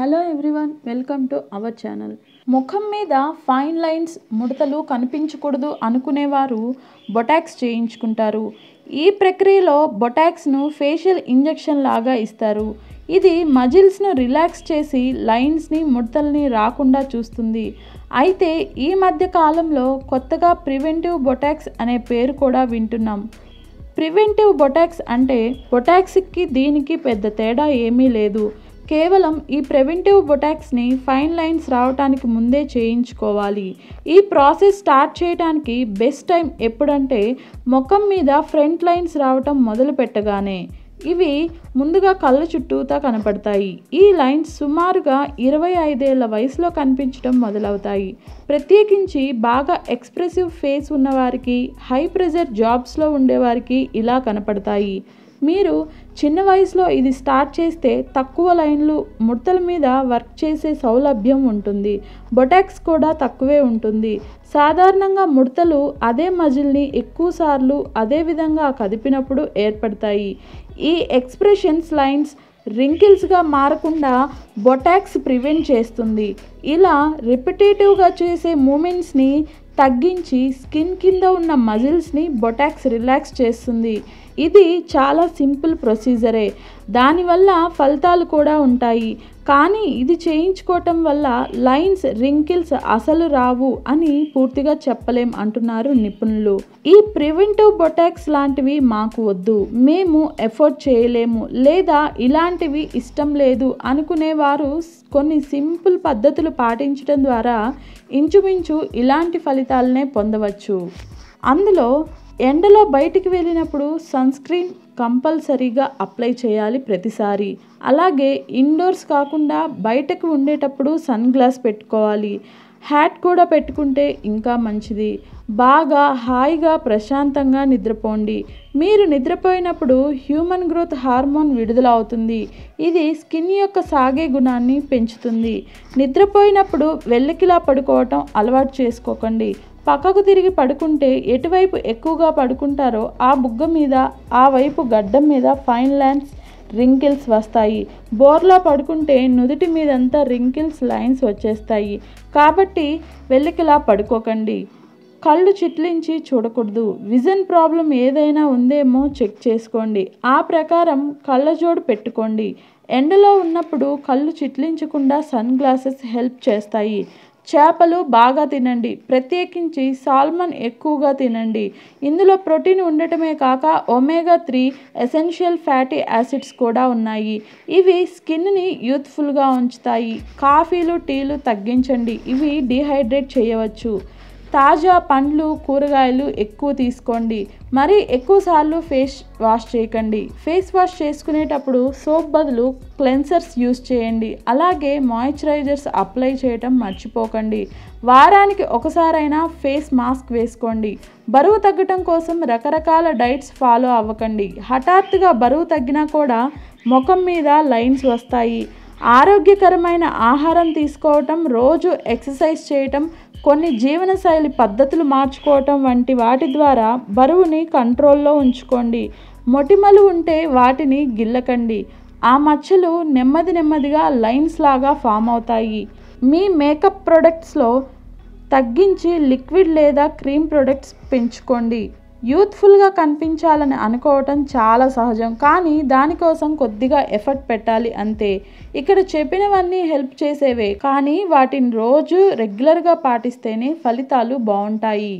Hello everyone, welcome to our channel. ముఖం మీద fine lines, ముడతలు కనిపించకూడదు అనుకునేవారు బొటాక్స్ చేయించుకుంటారు. ఈ ప్రక్రియలో బొటాక్స్ను ఫేషియల్ ఇంజెక్షన్ లాగా ఇస్తారు. ఇది మజిల్స్ను రిలాక్స్ చేసి లైన్స్ని, ముడతల్ని రాకుండా చూస్తుంది. అయితే ఈ మధ్య కాలంలో కొత్తగా ప్రివెంటివ్ బొటాక్స్ అనే పేరు కూడా వింటున్నాం. ప్రివెంటివ్ బొటాక్స్ అంటే బొటాక్స్కి దీనికి పెద్ద తేడా ఏమీ లేదు. కేవలం ఈ ప్రివెంటివ్ బొటాక్స్ని ఫైన్ లైన్స్ రావడానికి ముందే చేయించుకోవాలి. ఈ ప్రాసెస్ స్టార్ట్ చేయడానికి బెస్ట్ టైం ఎప్పుడంటే ముఖం మీద ఫ్రంట్ లైన్స్ రావటం మొదలు పెట్టగానే. ఇవి ముందుగా కళ్ళ చుట్టూతా కనపడతాయి. ఈ లైన్స్ సుమారుగా 25 ఏళ్ల వయసులో కనిపించడం మొదలవుతాయి. ప్రత్యేకించి బాగా ఎక్స్ప్రెసివ్ ఫేస్ ఉన్నవారికి, హై ప్రెజర్ జాబ్స్లో ఉండేవారికి ఇలా కనపడతాయి. మీరు చిన్న వయసులో ఇది స్టార్ట్ చేస్తే తక్కువ లైన్లు, ముడతల మీద వర్క్ చేసే సౌలభ్యం ఉంటుంది. బొటాక్స్ కూడా తక్కువే ఉంటుంది. సాధారణంగా ముడతలు అదే మజిల్ని ఎక్కువసార్లు అదే విధంగా కదిపినప్పుడు ఏర్పడతాయి. ఈ ఎక్స్ప్రెషన్స్ లైన్స్ రింకిల్స్గా మారకుండా బొటాక్స్ ప్రివెంట్ చేస్తుంది. ఇలా రిపిటేటివ్గా చేసే మూమెంట్స్ని తగ్గించి స్కిన్ కింద ఉన్న మజిల్స్ని బొటాక్స్ రిలాక్స్ చేస్తుంది. ఇది చాలా సింపుల్ ప్రొసీజరే, దానివల్ల ఫలితాలు కూడా ఉంటాయి. కానీ ఇది చేయించుకోవటం వల్ల లైన్స్, రింకిల్స్ అసలు రావు అని పూర్తిగా చెప్పలేం అంటున్నారు నిపుణులు. ఈ ప్రివెంటివ్ బొటాక్స్ లాంటివి మాకు వద్దు, మేము ఎఫోర్డ్ చేయలేము, లేదా ఇలాంటివి ఇష్టం లేదు అనుకునేవారు కొన్ని సింపుల్ పద్ధతులు పాటించడం ద్వారా ఇంచుమించు ఇలాంటి ఫలితాలనే పొందవచ్చు. అందులో ఎండలో బయటికి వెళ్ళినప్పుడు సన్ స్క్రీన్ కంపల్సరీగా అప్లై చేయాలి ప్రతిసారి. అలాగే ఇండోర్స్ కాకుండా బయటకు ఉండేటప్పుడు సన్ గ్లాస్ పెట్టుకోవాలి. హ్యాట్ కూడా పెట్టుకుంటే ఇంకా మంచిది. బాగా హాయిగా ప్రశాంతంగా నిద్రపోండి. మీరు నిద్రపోయినప్పుడు హ్యూమన్ గ్రోత్ హార్మోన్ విడుదల అవుతుంది. ఇది స్కిన్ యొక్క సాగే గుణాన్ని పెంచుతుంది. నిద్రపోయినప్పుడు వెల్లకిలా పడుకోవటం అలవాటు చేసుకోకండి. పక్కకు తిరిగి పడుకుంటే ఎటువైపు ఎక్కువగా పడుకుంటారో ఆ బుగ్గ మీద, ఆ వైపు గడ్డం మీద ఫైన్ లైన్స్, రింకిల్స్ వస్తాయి. బోర్లా పడుకుంటే నుదుటి మీదంతా రింకిల్స్, లైన్స్ వచ్చేస్తాయి. కాబట్టి వెల్లకిలా పడుకోకండి. కళ్ళు చిట్లించి చూడకూడదు. విజన్ ప్రాబ్లం ఏదైనా ఉందేమో చెక్ చేసుకోండి. ఆ ప్రకారం కళ్ళజోడు పెట్టుకోండి. ఎండలో ఉన్నప్పుడు కళ్ళు చిట్లించకుండా సన్ గ్లాసెస్ హెల్ప్ చేస్తాయి. చేపలు బాగా తినండి, ప్రత్యేకించి సాల్మన్ ఎక్కువగా తినండి. ఇందులో ప్రోటీన్ ఉండటమే కాక omega-3 ఎసెన్షియల్ ఫ్యాటీ యాసిడ్స్ కూడా ఉన్నాయి. ఇవి స్కిన్ని యూత్ఫుల్గా ఉంచుతాయి. కాఫీలు, టీలు తగ్గించండి, ఇవి డిహైడ్రేట్ చేయవచ్చు. తాజా పండ్లు, కూరగాయలు ఎక్కువ తీసుకోండి. మరీ ఎక్కువసార్లు ఫేస్ వాష్ చేయకండి. ఫేస్ వాష్ చేసుకునేటప్పుడు సోప్ బదులు క్లెన్సర్స్ యూజ్ చేయండి. అలాగే మాయిశ్చరైజర్స్ అప్లై చేయటం మర్చిపోకండి. వారానికి ఒకసారైనా ఫేస్ మాస్క్ వేసుకోండి. బరువు తగ్గటం కోసం రకరకాల డైట్స్ ఫాలో అవ్వకండి. హఠాత్తుగా బరువు తగ్గినా కూడా ముఖం మీద లైన్స్ వస్తాయి. ఆరోగ్యకరమైన ఆహారం తీసుకోవటం, రోజు ఎక్సర్సైజ్ చేయటం, కొన్ని జీవనశైలి పద్ధతులు మార్చుకోవటం వంటి వాటి ద్వారా బరువుని కంట్రోల్లో ఉంచుకోండి. మొటిమలు ఉంటే వాటిని గిల్లకండి. ఆ మచ్చలు నెమ్మది నెమ్మదిగా లైన్స్ లాగా ఫామ్ అవుతాయి. మీ మేకప్ ప్రొడక్ట్స్లో తగ్గించి లిక్విడ్ లేదా క్రీమ్ ప్రొడక్ట్స్ పెంచుకోండి. యూత్ఫుల్గా కనిపించాలని అనుకోవటం చాలా సహజం, కానీ దానికోసం కొద్దిగా ఎఫర్ట్ పెట్టాలి అంతే. ఇక్కడ చెప్పినవన్నీ హెల్ప్ చేసేవే, కానీ వాటిని రోజు రెగ్యులర్గా పాటిస్తేనే ఫలితాలు బాగుంటాయి.